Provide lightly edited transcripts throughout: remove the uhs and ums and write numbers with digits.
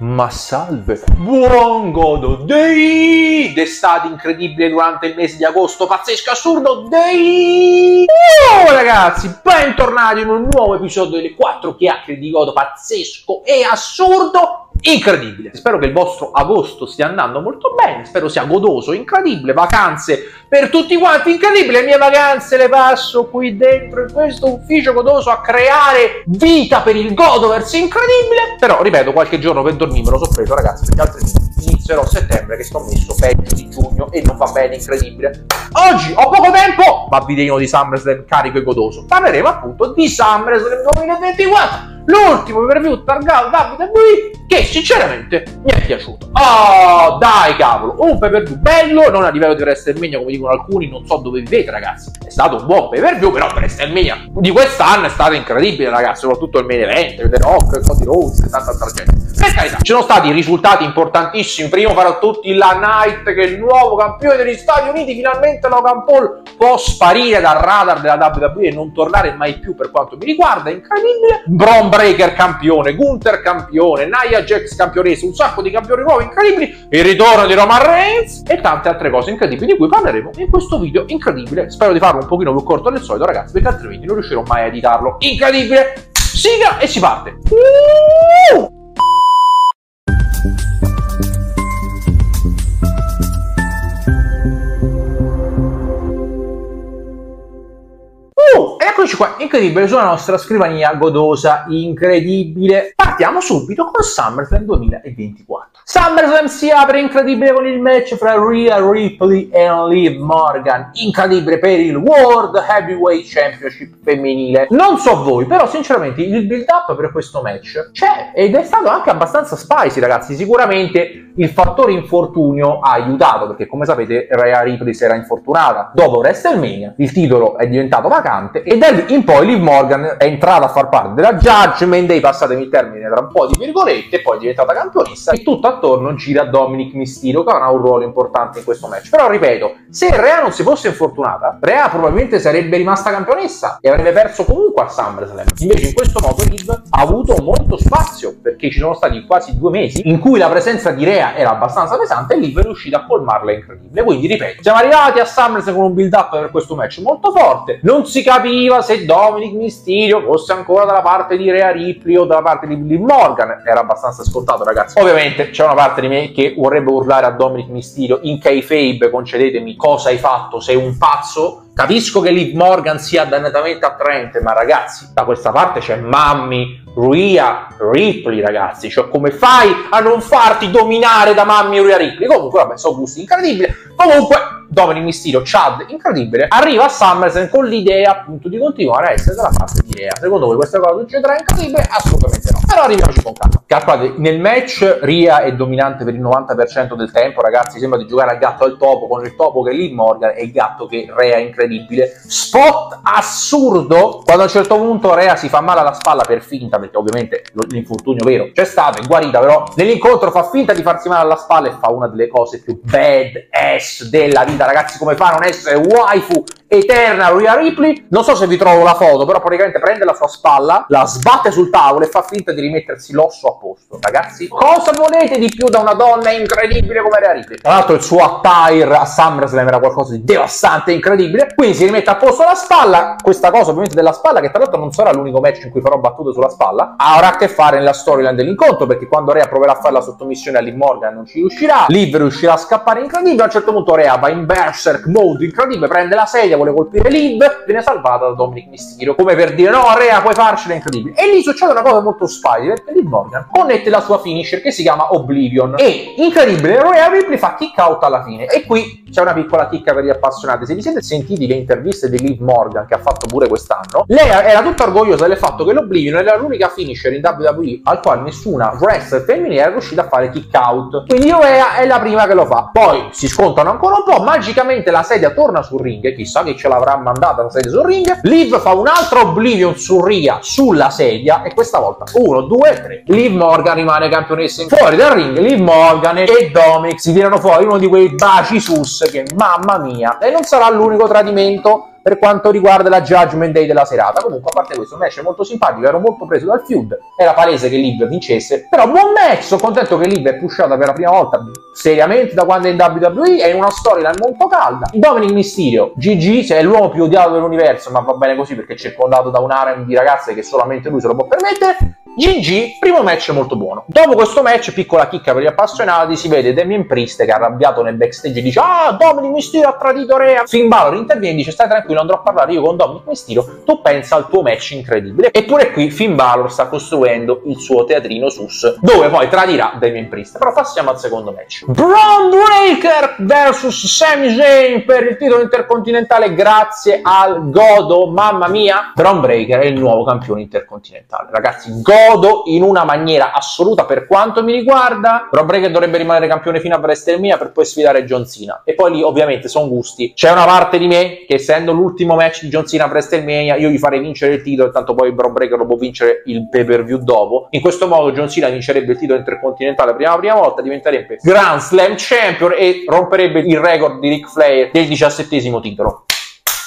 Ma salve, buon godo dei d'estate incredibile durante il mese di agosto, pazzesco, assurdo dei. Oh ragazzi, bentornati in un nuovo episodio delle 4 chiacchiere di godo pazzesco e assurdo incredibile. Spero che il vostro agosto stia andando molto bene, spero sia godoso, incredibile, vacanze per tutti quanti, incredibile. Le mie vacanze le passo qui dentro in questo ufficio godoso a creare vita per il Godoverse incredibile, però ripeto, qualche giorno per dormire l'ho preso ragazzi, perché altrimenti inizierò settembre che sto messo peggio di giugno e non va bene, incredibile. Oggi ho poco tempo, ma videino di Summerslam carico e godoso, parleremo appunto di Summerslam 2024, l'ultimo preview targato da WWE che sinceramente mi è piaciuto. Oh dai cavolo, un pay per view bello, non a livello di WrestleMania come dicono alcuni, non so dove vivete ragazzi, è stato un buon pay per view, però WrestleMania di quest'anno è stato incredibile ragazzi, soprattutto il main event, The Rock, Cody Rhodes e tanta tragedia. Per carità, ci sono stati risultati importantissimi, primo fra tutti la Knight, che è il nuovo campione degli Stati Uniti, finalmente Logan Paul può sparire dal radar della WWE e non tornare mai più per quanto mi riguarda, è incredibile. Bron Breakker campione, Gunther campione, Nia Jax campionessa, un sacco di campioni nuovi incredibili, il ritorno di Roman Reigns e tante altre cose incredibili di cui parleremo in questo video incredibile. Spero di farlo un pochino più corto del solito ragazzi, perché altrimenti non riuscirò mai a editarlo. Incredibile, sigla e si parte. Eccoci qua, incredibile, sulla nostra scrivania godosa, incredibile. Partiamo subito con SummerSlam 2024. SummerSlam si apre incredibile con il match fra Rhea Ripley e Liv Morgan, incredibile per il World Heavyweight Championship femminile. Non so voi, però sinceramente il build up per questo match c'è ed è stato anche abbastanza spicy ragazzi. Sicuramente il fattore infortunio ha aiutato, perché come sapete Rhea Ripley si era infortunata dopo WrestleMania, il titolo è diventato vacante e da lì in poi Liv Morgan è entrata a far parte della Judgment Day, passatemi il termine tra un po' di virgolette, e poi è diventata campionessa e tutto attorno gira Dominik Mysterio, che avrà un ruolo importante in questo match. Però ripeto, se Rhea non si fosse infortunata, Rhea probabilmente sarebbe rimasta campionessa e avrebbe perso comunque a SummerSlam. Invece in questo modo Liv ha avuto molto spazio, perché ci sono stati quasi 2 mesi in cui la presenza di Rhea era abbastanza pesante e Liv è riuscita a colmarla, incredibile. Quindi ripeto, siamo arrivati a SummerSlam con un build up per questo match molto forte, non si capiva se Dominik Mysterio fosse ancora dalla parte di Rhea Ripley o dalla parte di Liv Morgan, era abbastanza scontato ragazzi. Ovviamente c'è una parte di me che vorrebbe urlare a Dominik Mysterio in kayfabe, concedetemi, cosa hai fatto, sei un pazzo? Capisco che Liv Morgan sia dannatamente attraente, ma ragazzi, da questa parte c'è Mammy Rhea Ripley ragazzi, cioè come fai a non farti dominare da Mammy Rhea Ripley? Comunque vabbè, sono gusti incredibili. Comunque Dominik Mysterio, Chad, incredibile, arriva a SummerSlam con l'idea appunto di continuare a essere dalla parte di Rhea. Secondo voi questa cosa succederà incredibile? Assolutamente no, però arriviamoci con calma. Calcolate, nel match Rhea è dominante per il 90% del tempo ragazzi, sembra di giocare al gatto al topo, con il topo che è Liv Morgan e il gatto che Rhea è incredibile. Spot assurdo, quando a un certo punto Rhea si fa male alla spalla per finta, perché ovviamente l'infortunio vero c'è stato, è guarita, però nell'incontro fa finta di farsi male alla spalla e fa una delle cose più badass della vita ragazzi. Come fa a non essere waifu eterna Rhea Ripley? Non so se vi trovo la foto, però praticamente prende la sua spalla, la sbatte sul tavolo e fa finta di rimettersi l'osso a posto. Ragazzi, cosa volete di più da una donna incredibile come Rhea Ripley? Tra l'altro il suo attire a SummerSlam era qualcosa di devastante e incredibile, quindi si rimette a posto la spalla. Questa cosa ovviamente della spalla, che tra l'altro non sarà l'unico match in cui farò battute sulla spalla, avrà a che fare nella storyline dell'incontro, perché quando Rhea proverà a fare la sottomissione a Liv Morgan non ci riuscirà, Liv riuscirà a scappare incredibile, a un certo punto Rhea va in berserk mode incredibile, prende la sedia, vuole colpire Liv, viene salvata da Dominik Mysterio, come per dire no Rhea puoi farcela, incredibile. E lì succede una cosa molto spicy, perché Liv Morgan connette la sua finisher che si chiama Oblivion e incredibile Rhea Ripley fa kick out alla fine. E qui c'è una piccola chicca per gli appassionati, se vi siete sentiti le interviste di Liv Morgan che ha fatto pure quest'anno, lei era tutta orgogliosa del fatto che l'Oblivion era l'unica finisher in WWE al quale nessuna wrestler femminile era riuscita a fare kick out, quindi Rhea è la prima che lo fa. Poi si scontano ancora un po', magicamente la sedia torna sul ring e chissà che ce l'avrà mandata la sedia sul ring. Liv fa un altro Oblivion su Rhea sulla sedia e questa volta 1, 2, 3, Liv Morgan rimane campionessa. Fuori dal ring Liv Morgan e Dominik si tirano fuori uno di quei baci sus che mamma mia, e non sarà l'unico tradimento per quanto riguarda la Judgment Day della serata. Comunque, a parte questo, un match molto simpatico, ero molto preso dal feud, era palese che Liv vincesse, però buon match, sono contento che Liv è pushata per la prima volta seriamente da quando è in WWE, è in una storyline molto calda. Dominik Mysterio, GG, cioè è l'uomo più odiato dell'universo, ma va bene così perché è circondato da un harem di ragazze che solamente lui se lo può permettere. GG, primo match molto buono. Dopo questo match, piccola chicca per gli appassionati, si vede Damian Priest che è arrabbiato nel backstage e dice: ah, Dominik Mysterio ha tradito Rhea. Finn Balor interviene e dice: stai tranquillo, andrò a parlare io con Dominik Mysterio, tu pensa al tuo match incredibile. Eppure qui Finn Balor sta costruendo il suo teatrino sus, dove poi tradirà Damian Priest. Però passiamo al secondo match. Bron Breakker vs Sami Zayn per il titolo intercontinentale grazie al godo, mamma mia. Bron Breakker è il nuovo campione intercontinentale. Ragazzi, in una maniera assoluta per quanto mi riguarda. Bron Breakker dovrebbe rimanere campione fino a WrestleMania per poi sfidare John Cena. E poi lì ovviamente sono gusti. C'è una parte di me che, essendo l'ultimo match di John Cena a WrestleMania, io gli farei vincere il titolo e tanto poi Bron Breakker lo può vincere il pay per view dopo. In questo modo John Cena vincerebbe il titolo intercontinentale per la prima volta, diventerebbe Grand Slam Champion e romperebbe il record di Ric Flair del 17° titolo.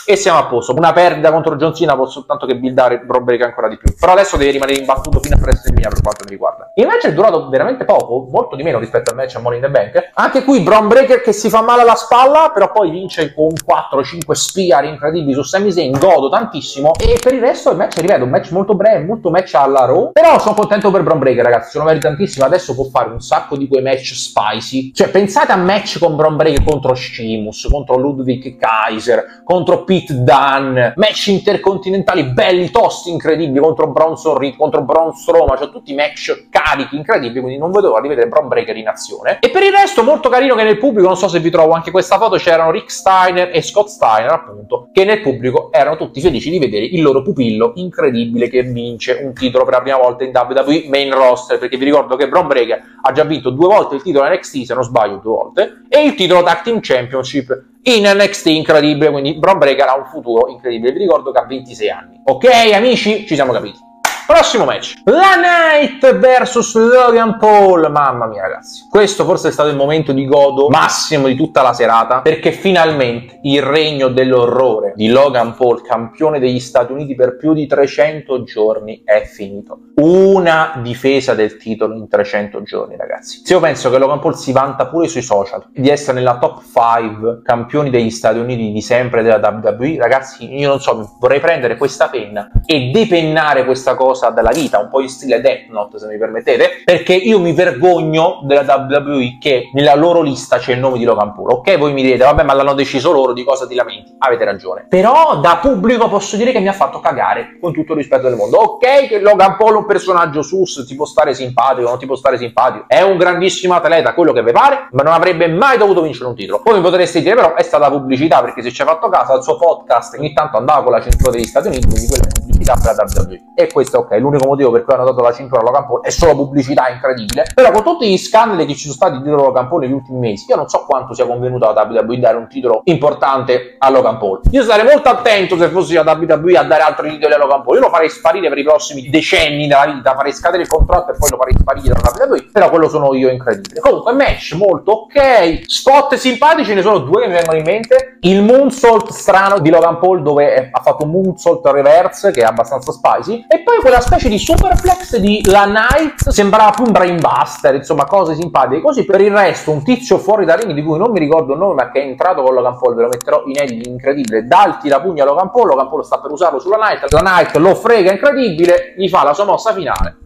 E siamo a posto. Una perdita contro John Cena può soltanto che buildare Bron Breakker ancora di più, però adesso deve rimanere imbattuto fino a WrestleMania per quanto mi riguarda. Il match è durato veramente poco, molto di meno rispetto al match a Money in the Bank. Anche qui Bron Breakker che si fa male alla spalla, però poi vince con 4-5 spear incredibili su Sami Zayn, godo tantissimo. E per il resto il match, ripeto, un match molto breve, molto match alla Raw, però sono contento per Bron Breakker, ragazzi, se lo merita tantissimo. Adesso può fare un sacco di quei match spicy, cioè pensate a match con Bron Breakker contro Sheamus, contro Ludwig Kaiser, contro Pete Dunne, match intercontinentali belli, tosti, incredibili, contro Bronson Reed, contro Braun Strowman, cioè tutti match carichi, incredibili, quindi non vedo l'ora di vedere Bron Breakker in azione. E per il resto molto carino che nel pubblico, non so se vi trovo anche questa foto, c'erano Rick Steiner e Scott Steiner, appunto, che nel pubblico erano tutti felici di vedere il loro pupillo incredibile che vince un titolo per la prima volta in WWE main roster, perché vi ricordo che Bron Breakker ha già vinto 2 volte il titolo NXT, se non sbaglio 2 volte, e il titolo Tag Team Championship in NXT, incredibile, quindi Bron Breakker ha un futuro incredibile. Vi ricordo che ha 26 anni. Ok, amici, ci siamo capiti. Prossimo match, LA Knight vs Logan Paul. Mamma mia, ragazzi, questo forse è stato il momento di godo massimo di tutta la serata, perché finalmente il regno dell'orrore di Logan Paul, campione degli Stati Uniti per più di 300 giorni, è finito. Una difesa del titolo in 300 giorni, ragazzi. Se io penso che Logan Paul si vanta pure sui social di essere nella top 5 campioni degli Stati Uniti di sempre della WWE, ragazzi, io non so, vorrei prendere questa penna e depennare questa cosa dalla vita, un po' in stile Death Note, se mi permettete, perché io mi vergogno della WWE che nella loro lista c'è il nome di Logan Paul. Ok, voi mi direte: vabbè, ma l'hanno deciso loro, di cosa ti lamenti? Avete ragione, però da pubblico posso dire che mi ha fatto cagare, con tutto il rispetto del mondo. Ok che Logan Paul è un personaggio sus, ti può stare simpatico, non ti può stare simpatico, è un grandissimo atleta, quello che vi pare, ma non avrebbe mai dovuto vincere un titolo. Poi mi potreste dire: però è stata pubblicità, perché se ci hai fatto caso al suo podcast ogni tanto andava con la cintura degli Stati Uniti, quindi quella è pubblicità per la WWE. E questo, ok, l'unico motivo per cui hanno dato la cintura a Logan Paul è solo pubblicità, incredibile. Però con tutti gli scandali che ci sono stati dietro Logan Paul negli ultimi mesi, io non so quanto sia convenuto alla WWE dare un titolo importante a Logan Paul. Io sarei molto attento, se fossi la WWE, a dare altri titoli a Logan Paul. Io lo farei sparire per i prossimi decenni della vita, farei scadere il contratto e poi lo farei sparire dalla WWE. Però quello sono io, incredibile. Comunque match molto ok, spot simpatici, ne sono 2 che mi vengono in mente. Il moonsault strano di Logan Paul, dove ha fatto un moonsault reverse che è abbastanza spicy, e poi quella specie di superplex di LA Knight, sembrava più un brainbuster, insomma cose simpatiche così. Per il resto un tizio fuori da ring di cui non mi ricordo il nome, ma che è entrato con Logan Paul, ve lo metterò in edit, incredibile, dalti la pugna a Logan Paul, Logan Paul sta per usarlo sulla Knight, LA Knight lo frega, incredibile, gli fa la sua mossa finale.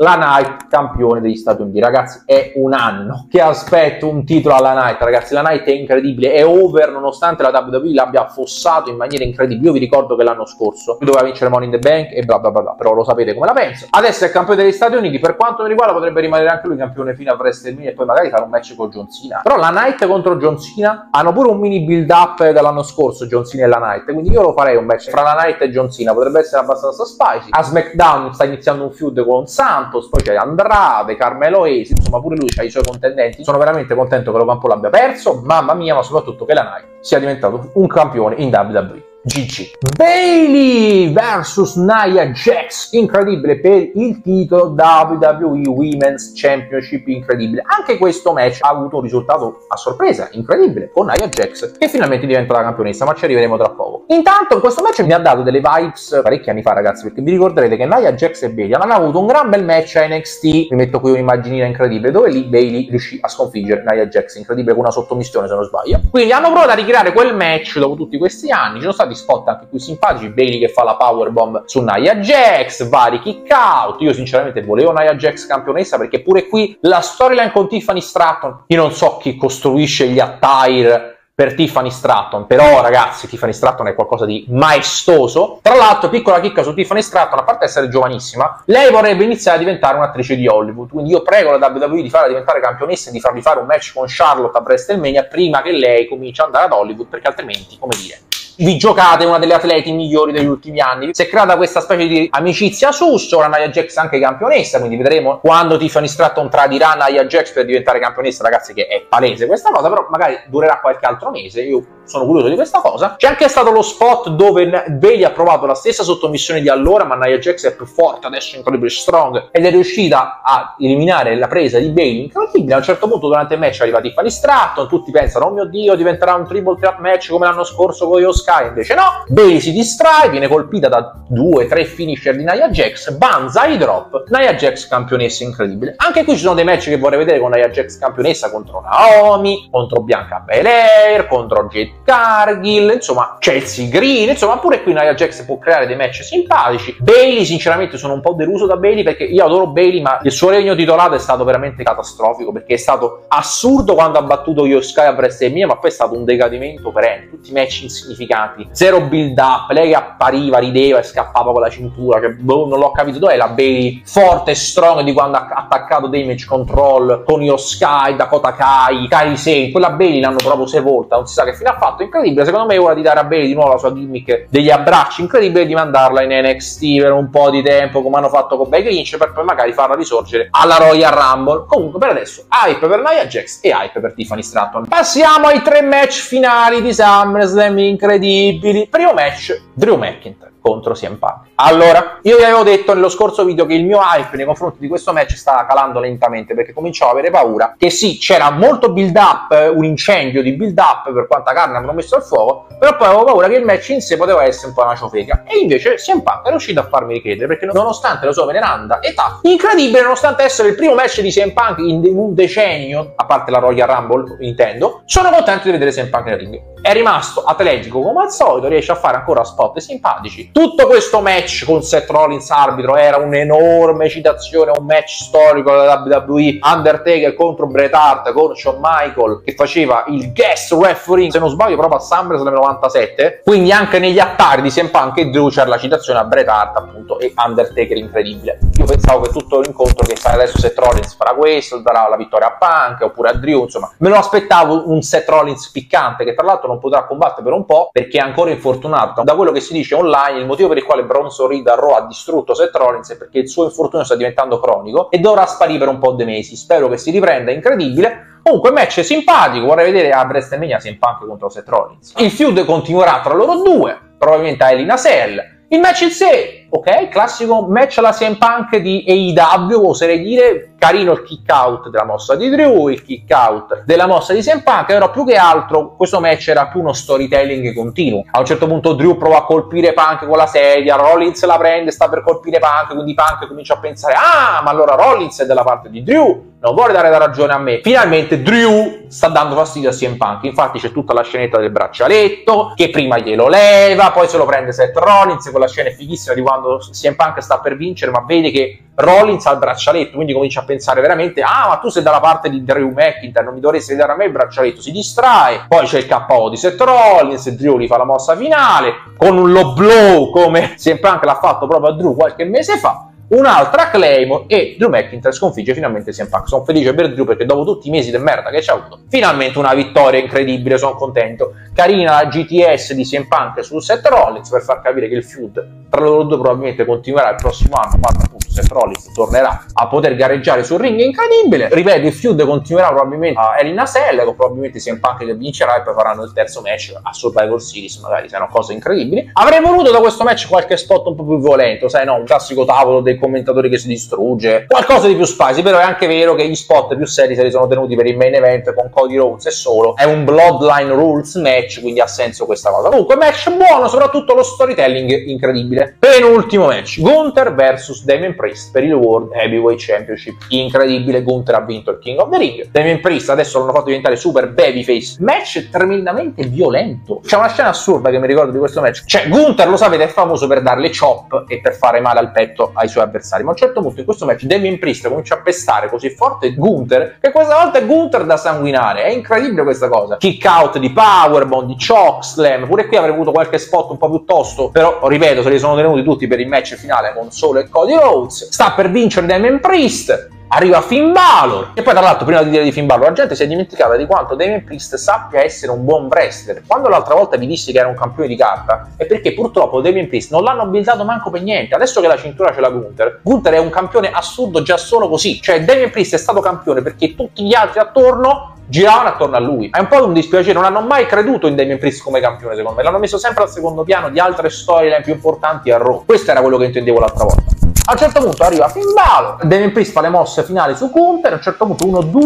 LA Knight campione degli Stati Uniti, ragazzi, è un anno che aspetto un titolo alla Knight, ragazzi. LA Knight è incredibile, è over nonostante la WWE l'abbia affossato in maniera incredibile. Io vi ricordo che l'anno scorso doveva vincere Money in the Bank e bla bla bla, però lo sapete come la penso. Adesso è campione degli Stati Uniti, per quanto mi riguarda potrebbe rimanere anche lui campione fino a WrestleMania e poi magari fare un match con John Cena. Però LA Knight contro John Cena hanno pure un mini build up dall'anno scorso, John Cena e LA Knight, quindi io lo farei un match fra LA Knight e John Cena, potrebbe essere abbastanza spicy. A SmackDown sta iniziando un feud con Santos, poi c'è Andrade, Carmelo Hayes, insomma pure lui c'ha i suoi contendenti. Sono veramente contento che Logan Paul l'abbia perso, mamma mia, ma soprattutto che LA Knight sia diventato un campione in WWE. Gigi. Bailey vs Nia Jax, incredibile, per il titolo WWE Women's Championship, incredibile. Anche questo match ha avuto un risultato a sorpresa, incredibile, con Nia Jax che finalmente diventa la campionessa, ma ci arriveremo tra poco. Intanto in questo match mi ha dato delle vibes parecchi anni fa, ragazzi, perché vi ricorderete che Nia Jax e Bailey hanno avuto un gran bel match a NXT, vi metto qui un'immaginina incredibile, dove lì Bailey riuscì a sconfiggere Nia Jax, incredibile, con una sottomissione se non sbaglio. Quindi hanno provato a ricreare quel match dopo tutti questi anni, ci sono stati spot anche qui simpatici, Bailey che fa la powerbomb su Nia Jax, vari kick out. Io sinceramente volevo Nia Jax campionessa, perché pure qui la storyline con Tiffany Stratton, io non so chi costruisce gli attire per Tiffany Stratton, però ragazzi Tiffany Stratton è qualcosa di maestoso. Tra l'altro, piccola chicca su Tiffany Stratton, a parte essere giovanissima, lei vorrebbe iniziare a diventare un'attrice di Hollywood, quindi io prego la WWE di farla diventare campionessa e di fargli fare un match con Charlotte a WrestleMania prima che lei cominci ad andare ad Hollywood, perché altrimenti, come dire, vi giocate una delle atleti migliori degli ultimi anni. Si è creata questa specie di amicizia susso, ora Nia Jax è anche campionessa, quindi vedremo quando Tiffany Stratton tradirà Nia Jax per diventare campionessa, ragazzi, che è palese questa cosa, però magari durerà qualche altro mese, io sono curioso di questa cosa. C'è anche stato lo spot dove Bailey ha provato la stessa sottomissione di allora, ma Nia Jax è più forte, adesso è incredibile strong, ed è riuscita a eliminare la presa di Bailey, incredibile. A un certo punto durante il match arriva Tiffany Stratton, tutti pensano, oh mio Dio, diventerà un triple threat match come l'anno scorso con Oscar. Invece no, Bailey si distrae, viene colpita da 2-3 finisher di Nia Jax, banzai drop, Nia Jax campionessa, incredibile. Anche qui ci sono dei match che vorrei vedere con Nia Jax campionessa contro Naomi, contro Bianca Belair, contro Jade Cargill, insomma Chelsea Green, insomma pure qui Nia Jax può creare dei match simpatici. Bailey sinceramente sono un po' deluso da Bailey, perché io adoro Bailey, ma il suo regno titolato è stato veramente catastrofico, perché è stato assurdo quando ha battuto Io Sky a WrestleMania, ma poi è stato un decadimento perenne, tutti i match insignificanti, zero build up, lei che appariva, rideva e scappava con la cintura, cioè, boh, non l'ho capito dov'è la Bailey forte e strong di quando ha attaccato Damage Control, Io Sky, Dakota Kai, Kairi Sane. Quella Bailey l'hanno proprio sepolta, non si sa che fine ha fatto, incredibile. Secondo me è ora di dare a Bailey di nuovo la sua gimmick degli abbracci, incredibile, di mandarla in NXT per un po' di tempo come hanno fatto con Becky Lynch, per poi magari farla risorgere alla Royal Rumble. Comunque per adesso hype per Nia Jax e hype per Tiffany Stratton. Passiamo ai tre match finali di SummerSlam, incredibile. Primo match, Drew McIntyre contro CM Punk. Allora, io vi avevo detto nello scorso video che il mio hype nei confronti di questo match stava calando lentamente, perché cominciavo a avere paura che sì, c'era molto build up, un incendio di build up per quanta carne avevano messo al fuoco, però poi avevo paura che il match in sé poteva essere un po' una ciofeca, e invece CM Punk è riuscito a farmi credere, perché nonostante la sua veneranda età, incredibile, nonostante essere il primo match di CM Punk in un decennio, a parte la Royal Rumble intendo, sono contento di vedere CM Punk nel ring. È rimasto atletico come al solito, riesce a fare ancora spot simpatici. Tutto questo match con Seth Rollins arbitro era un'enorme citazione, un match storico della WWE, Undertaker contro Bret Hart con Shawn Michael che faceva il guest referee, se non sbaglio proprio a SummerSlam 97, quindi anche negli attari di CM Punk e Drew c'era la citazione a Bret Hart appunto e Undertaker, incredibile. Io pensavo che tutto l'incontro che sai adesso Seth Rollins farà questo, darà la vittoria a Punk oppure a Drew, insomma me lo aspettavo un Seth Rollins piccante, che tra l'altro non potrà combattere per un po' perché è ancora infortunato. Da quello che si dice online, il motivo per il quale Bronson Reed a Raw ha distrutto Seth Rollins è perché il suo infortunio sta diventando cronico e dovrà sparire per un po' di mesi. Spero che si riprenda, incredibile. Comunque match simpatico, vorrei vedere a WrestleMania CM Punk contro Seth Rollins. Il feud continuerà tra loro due, probabilmente a Hell in a Cell. Il match in sé, ok, classico match alla CM Punk di AEW, oserei dire, carino il kick out della mossa di Drew, il kick out della mossa di CM Punk, però più che altro questo match era più uno storytelling continuo. A un certo punto Drew prova a colpire Punk con la sedia, Rollins la prende, sta per colpire Punk, quindi Punk comincia a pensare, ah, ma allora Rollins è dalla parte di Drew, non vuole dare la ragione a me. Finalmente Drew sta dando fastidio a CM Punk, infatti c'è tutta la scenetta del braccialetto che prima glielo leva, poi se lo prende Seth Rollins. Quella scena è fighissima di quando CM Punk sta per vincere ma vede che Rollins ha il braccialetto, quindi comincia a pensare veramente, ah, ma tu sei dalla parte di Drew McIntyre, non mi dovresti dare a me il braccialetto. Si distrae, poi c'è il KO di Seth Rollins e Drew gli fa la mossa finale con un low blow come CM Punk l'ha fatto proprio a Drew qualche mese fa. Un'altra Claymore e Drew McIntyre sconfigge finalmente CM Punk. Sono felice per Drew perché dopo tutti i mesi di merda che ci ha avuto, finalmente una vittoria incredibile, sono contento. Carina la GTS di CM Punk su Seth Rollins per far capire che il feud tra loro due probabilmente continuerà il prossimo anno, quando appunto Seth Rollins tornerà a poter gareggiare sul ring, incredibile. Ripeto, il feud continuerà probabilmente a Elina Sella, con probabilmente CM Punk che vincerà, e poi faranno il terzo match a Survivor Series, magari, sarà una cosa incredibile. Avrei voluto da questo match qualche spot un po' più violento, sai, no? Un classico tavolo dei commentatori che si distrugge, qualcosa di più spicy. Però è anche vero che gli spot più seri se li sono tenuti per il main event con Cody Rhodes, e solo è un Bloodline Rules match, quindi ha senso questa cosa. Comunque match buono, soprattutto lo storytelling incredibile. Penultimo match, Gunther vs Damian Priest per il World Heavyweight Championship, incredibile. Gunther ha vinto il King of the Ring, Damian Priest adesso l'hanno fatto diventare super babyface. Match tremendamente violento, c'è una scena assurda che mi ricordo di questo match, cioè Gunther, lo sapete, è famoso per dare le chop e per fare male al petto ai suoi avversari, ma a un certo punto in questo match Damian Priest comincia a pestare così forte Gunther che questa volta è Gunther da sanguinare. È incredibile questa cosa, kick out di powerbomb, di chokeslam. Pure qui avrei avuto qualche spot un po' più tosto, però ripeto, se li sono tenuti tutti per il match finale con Solo e Cody Rhodes. Sta per vincere Damian Priest, arriva Finn Balor, e poi tra l'altro prima di dire di Finn Balor la gente si è dimenticata di quanto Damian Priest sappia essere un buon wrestler. Quando l'altra volta vi dissi che era un campione di carta è perché purtroppo Damian Priest non l'hanno buildato manco per niente. Adesso che la cintura ce l'ha Gunther, Gunther è un campione assurdo già solo così, cioè Damian Priest è stato campione perché tutti gli altri attorno giravano attorno a lui. È un po' un dispiacere, non hanno mai creduto in Damian Priest come campione, secondo me l'hanno messo sempre al secondo piano di altre storyline più importanti a Raw. Questo era quello che intendevo l'altra volta. A un certo punto arriva Finn Balor, Damian Priest fa le mosse finali su Gunther, a un certo punto 1-2,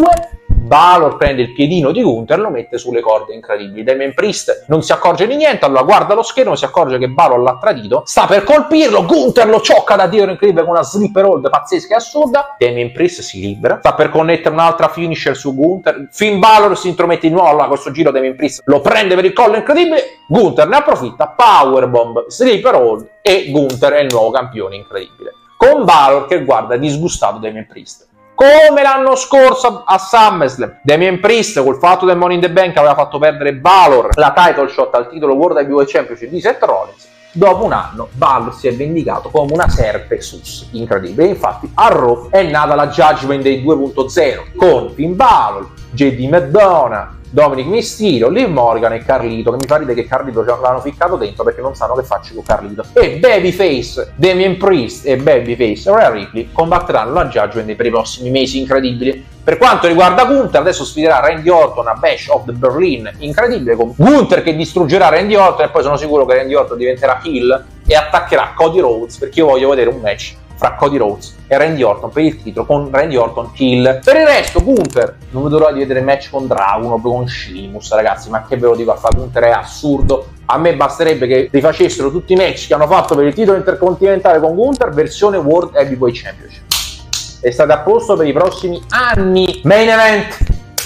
Balor prende il piedino di Gunther, lo mette sulle corde, incredibili. Damian Priest non si accorge di niente, allora guarda lo schermo, si accorge che Balor l'ha tradito, sta per colpirlo, Gunther lo ciocca da dietro, incredibile, con una sleeper hold pazzesca e assurda. Damian Priest si libera, sta per connettere un'altra finisher su Gunther, Finn Balor si intromette di nuovo, allora questo giro Damian Priest lo prende per il collo, incredibile, Gunther ne approfitta, powerbomb, sleeper hold, e Gunther è il nuovo campione, incredibile, con Balor che guarda disgustato Damian Priest. Come l'anno scorso a Summerslam, Damian Priest col fatto del Money in the Bank aveva fatto perdere Balor la title shot al titolo World Heavyweight Championship di Seth Rollins. Dopo un anno Balor si è vendicato come una serpe sus, incredibile. Infatti a Raw è nata la Judgment Day 2.0 con Finn Balor, JD McDonough, Dominik Mysterio, Liv Morgan e Carlito, che mi fa ridere che Carlito l'hanno ficcato dentro perché non sanno che faccio con Carlito. E babyface Damian Priest e babyface Rhea Ripley combatteranno la Judgment Day per i prossimi mesi, incredibili. Per quanto riguarda Gunther, adesso sfiderà Randy Orton a Bash of the Berlin, incredibile, con Gunther che distruggerà Randy Orton, e poi sono sicuro che Randy Orton diventerà heel e attaccherà Cody Rhodes, perché io voglio vedere un match fra Cody Rhodes e Randy Orton per il titolo, con Randy Orton heel. Per il resto Gunther, non vedo l'ora di vedere il match con Dragon, con Sheamus, ragazzi, ma che ve lo dico, a fare Gunther è assurdo. A me basterebbe che rifacessero tutti i match che hanno fatto per il titolo intercontinentale con Gunther versione World Heavyweight Championship, è stato a posto per i prossimi anni. Main event,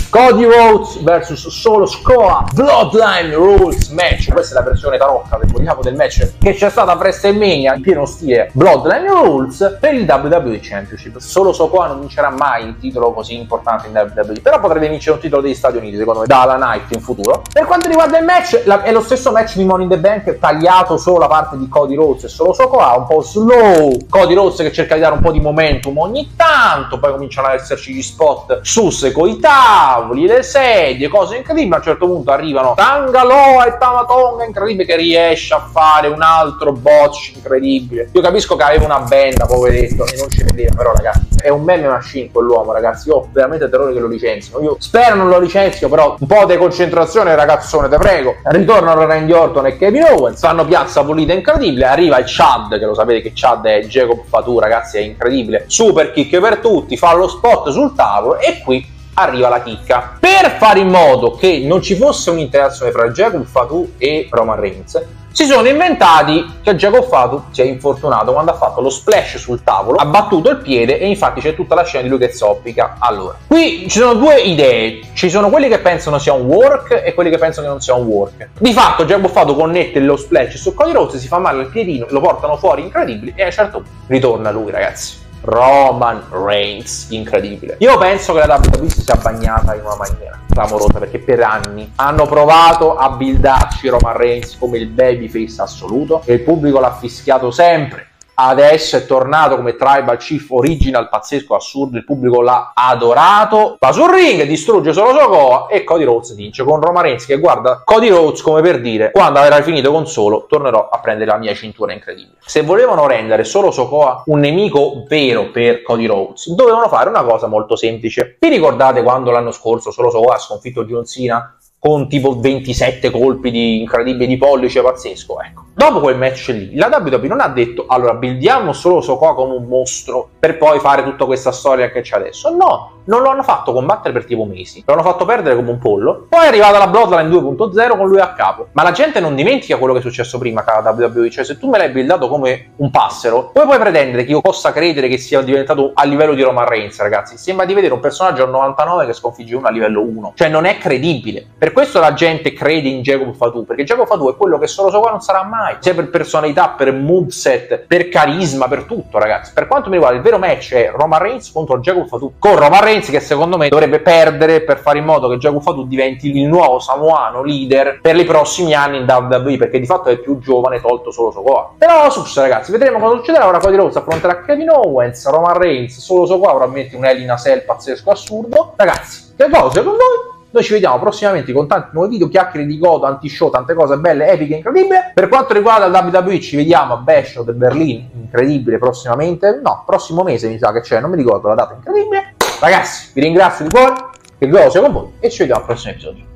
Cody Rhodes vs Solo Sikoa, Bloodline Rules match. Questa è la versione tarocca, per vogliamo, del match che c'è stata a WrestleMania in pieno stile Bloodline Rules per il WWE Championship. Solo Sikoa non vincerà mai il titolo così importante in WWE, però potrebbe vincere un titolo degli Stati Uniti, secondo me, da LA Knight in futuro. Per quanto riguarda il match, è lo stesso match di Money in the Bank, tagliato solo la parte di Cody Rhodes e Solo Sikoa, un po' slow, Cody Rhodes che cerca di dare un po' di momentum ogni tanto, poi cominciano ad esserci gli spot sus coi tavoli, le sedie, cose incredibili. A un certo punto arrivano Tangaloa e Tamatonga, incredibile, che riesce a fare un altro botch incredibile. Io capisco che aveva una benda, poveretto, e non ci vedeva, però ragazzi è un meme machine quell'uomo, ragazzi, io ho veramente terrore che lo licenzino. Io spero non lo licenzio, però un po' di concentrazione, ragazzone, te prego. Ritornano Randy Orton e Kevin Owens, fanno piazza pulita incredibile, arriva il Chad, che lo sapete che Chad è Jacob Fatu, ragazzi, è incredibile, super kick per tutti, fa lo spot sul tavolo e qui arriva la chicca. Per fare in modo che non ci fosse un'interazione fra Jacob Fatu e Roman Reigns, si sono inventati che Jacob Fatu si è infortunato quando ha fatto lo splash sul tavolo, ha battuto il piede, e infatti c'è tutta la scena di lui che zoppica. Allora, qui ci sono due idee, ci sono quelli che pensano sia un work e quelli che pensano che non sia un work. Di fatto Jacob Fatu connette lo splash su Cody Rhodes, si fa male al piedino, lo portano fuori incredibile, e a un certo punto ritorna lui, ragazzi, Roman Reigns, incredibile. Io penso che la WWE si sia bagnata in una maniera clamorosa, perché per anni hanno provato a buildarci Roman Reigns come il babyface assoluto e il pubblico l'ha fischiato sempre. adesso è tornato come Tribal Chief Original, pazzesco, assurdo, il pubblico l'ha adorato, va sul ring, distrugge Solo Sikoa e Cody Rhodes vince, con Roman Reigns che guarda Cody Rhodes come per dire: quando avrai finito con Solo tornerò a prendere la mia cintura incredibile. Se volevano rendere Solo Sikoa un nemico vero per Cody Rhodes, dovevano fare una cosa molto semplice. Vi ricordate quando l'anno scorso Solo Sikoa ha sconfitto John Cena con tipo 27 colpi di incredibile di pollice, pazzesco? Ecco, dopo quel match lì la WWE non ha detto: allora buildiamo Solo Sikoa come un mostro per poi fare tutta questa storia che c'è adesso. No, non lo hanno fatto combattere per tipo mesi, lo hanno fatto perdere come un pollo, poi è arrivata la Bloodline 2.0 con lui a capo. Ma la gente non dimentica quello che è successo prima con la WWE, cioè se tu me l'hai buildato come un passero, poi puoi pretendere che io possa credere che sia diventato a livello di Roman Reigns? Ragazzi, sembra di vedere un personaggio a 99 che sconfigge uno a livello 1, cioè non è credibile. Per questo la gente crede in Jacob Fatu, perché Jacob Fatu è quello che Solo Sikoa non sarà mai, sia per personalità, per moveset, per carisma, per tutto. Ragazzi, per quanto mi riguarda il vero match è Roman Reigns contro Jacob Fatu, con Roman Reigns che secondo me dovrebbe perdere per fare in modo che Jacob Fatu diventi il nuovo samoano leader per i prossimi anni in WWE, perché di fatto è il più giovane, tolto Solo Sikoa. Però sus, ragazzi, vedremo cosa succederà. Ora Cody Rhodes affronterà Kevin Owens, Roman Reigns, Solo Sikoa, probabilmente un Hell in a Cell pazzesco, assurdo. Ragazzi, che cose con voi? Noi ci vediamo prossimamente con tanti nuovi video, chiacchiere di godo, anti-show, tante cose belle, epiche, incredibili. Per quanto riguarda la WWE, ci vediamo a Bash del Berlino, incredibile, prossimamente. No, prossimo mese mi sa che c'è, non mi ricordo la data, incredibile. Ragazzi, vi ringrazio di cuore, che il video sia con voi e ci vediamo al prossimo episodio.